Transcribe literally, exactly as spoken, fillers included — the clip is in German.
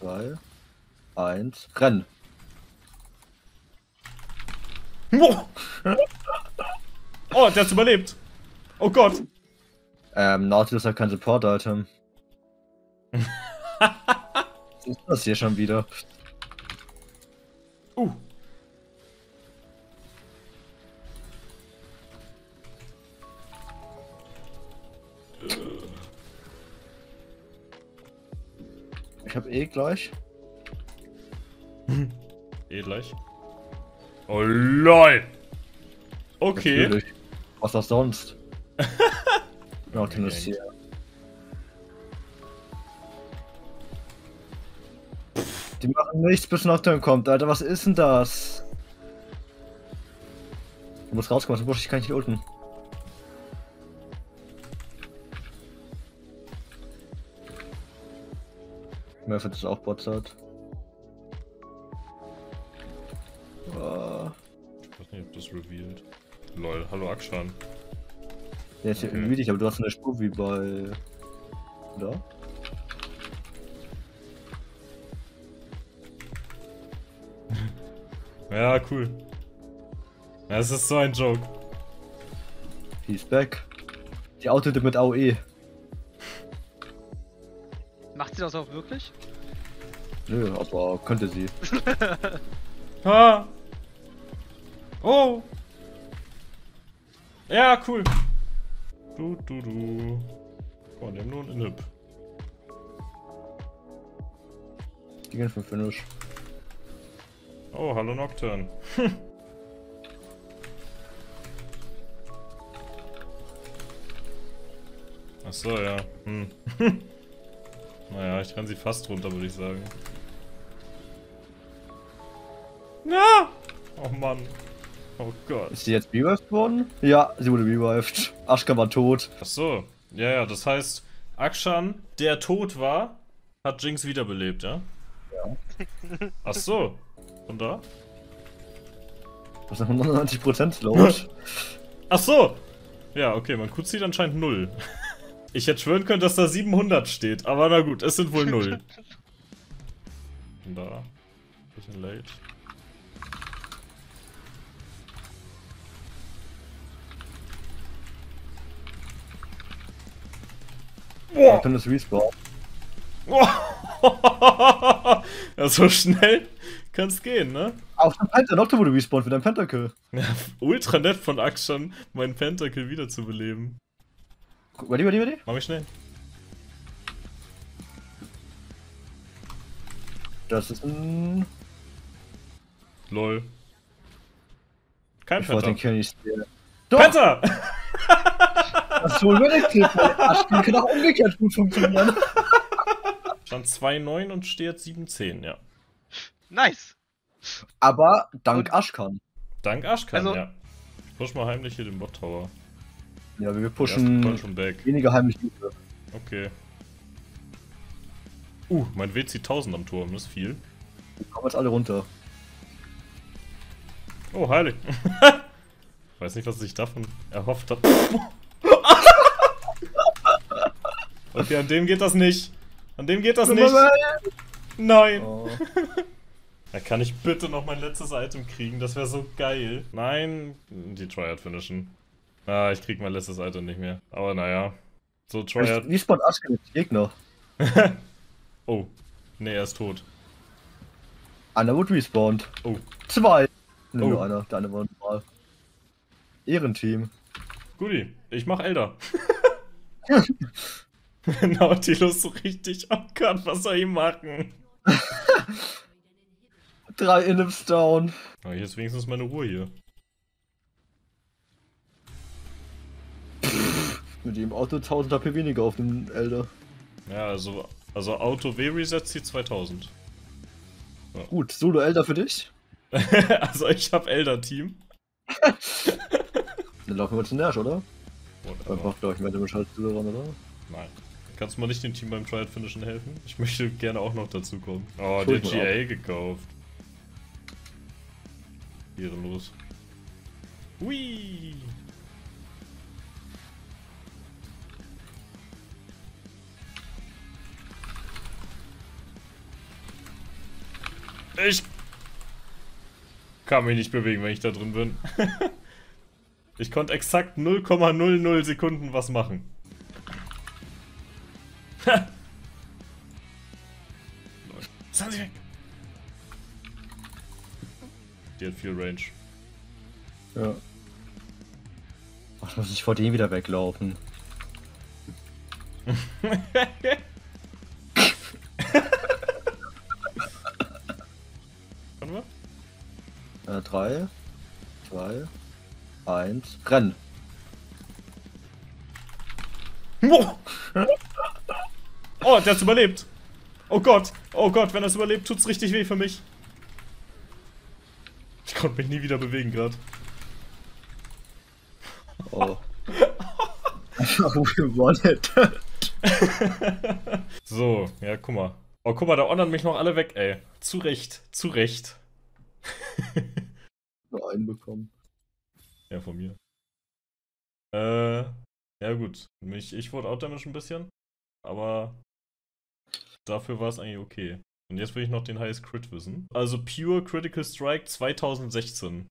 drei, eins, rennen. Oh, der hat's überlebt. Oh Gott. Ähm, Nautilus hat kein Support-Item. Was ist das hier schon wieder? Uh. Ich hab eh gleich. eh gleich. Oh lol. Okay. Natürlich. Was auch sonst? Nautilus okay. Hier. Die machen nichts, bis Nocturne kommt, Alter, was ist denn das? Du musst rauskommen, sonst muss ich gar nicht ulten. Mehr wird es auch botzert. Oh. Ich weiß nicht, ob das revealed. Lol, hallo Akshan. Ja, ich bin müde, aber du hast eine Spur wie bei... Oder? Ja, cool. Es ist so ein Joke. He's back. Die outete mit A O E. Macht sie das auch wirklich? Nö, aber könnte sie. Ha! Oh! Ja, cool. Du, du, du. Oh, die haben nur einen Inhib. Die gehen für Finish. Oh, hallo Nocturne. Achso, ja. Hm. Naja, ich renne sie fast runter, würde ich sagen. Na! Oh Mann. Oh Gott. Ist sie jetzt revived worden? Ja, sie wurde revived. Akshan war tot. Achso. Ja, ja, das heißt, Akshan, der tot war, hat Jinx wiederbelebt, ja? Ja. Achso. Und da? Was ist noch neunundneunzig Prozent Load? Ach so! Ja, okay, mein Q zieht anscheinend null. Ich hätte schwören können, dass da siebenhundert steht, aber na gut, es sind wohl null. Und da. Bisschen late. Boah! Ich kann das respawnen. Ja, so schnell kann's gehen, ne? Auch dein Pentacle, Nocturne wurde respawned für dein Pentacle. Ja, ultra nett von Akshan, meinen Pentacle wiederzubeleben. Warte, warte, warte. Mach mich schnell. Das ist ein... Lol. Kein Penta. Ich wollte den Kill nicht sehen. Doch! Penta! Das ist so ein Akshan kann auch umgekehrt gut funktionieren. Stand zwei Komma neun und steht jetzt sieben Komma zehn, ja. Nice! Aber dank Akshan. Dank Akshan, also, ja. Push mal heimlich hier den Bot-Tower. Ja, wir pushen weniger heimlich. Okay. Uh, mein W zieht tausend am Turm, das ist viel. Wir kommen jetzt alle runter. Oh, heilig. Weiß nicht, was ich davon erhofft habe. Okay, an dem geht das nicht. An dem geht das nicht. Nein. Oh. Da kann ich bitte noch mein letztes Item kriegen. Das wäre so geil. Nein. Die Tryhard finishen. Ah, ich krieg mein letztes Item nicht mehr. Aber naja. So Tryhard. Wie spawnt Akshan jetzt Gegner? Oh. Nee, er ist tot. Einer wurde respawned. Oh. Zwei. Nee, oh. Nur einer. Der andere war normal. Ehrenteam. Guti. Ich mach Elder. Nautilus so richtig, oh Gott, was soll ich machen? Drei Innips down. Oh, hier ist wenigstens meine Ruhe hier. Mit dem Auto tausend H P weniger auf dem Elder. Ja, also, also Auto W-Reset zieht zweitausend. Ja. Gut, Solo Elder für dich? Also ich hab Elder-Team. Dann laufen wir zu Nersch, oder? Whatever. Einfach, glaube ich, mit dem Schalt zu dran, oder? Nein. Kannst du mal nicht dem Team beim Tryhard Finishen helfen? Ich möchte gerne auch noch dazu kommen. Oh, der G A gekauft. Ehrenlos. Hui! Ich kann mich nicht bewegen, wenn ich da drin bin. Ich konnte exakt null Komma null null Sekunden was machen. Sind sie weg? Die hat viel Range. Ja. Ach, muss ich vor dem wieder weglaufen. Können wir? Äh, drei, zwei, eins, renn! Oh, der hat's überlebt! Oh Gott! Oh Gott, wenn er es überlebt, tut's richtig weh für mich. Ich konnte mich nie wieder bewegen gerade. Oh. So, ja, guck mal. Oh, guck mal, da ordnen mich noch alle weg, ey. Zu Recht, zu Recht. Nur einen bekommen. Ja, von mir. Äh, ja gut. Mich, ich wurde outdamaged ein bisschen, aber dafür war es eigentlich okay. Und jetzt will ich noch den Highest Crit wissen. Also Pure Critical Strike zweitausendsechzehn.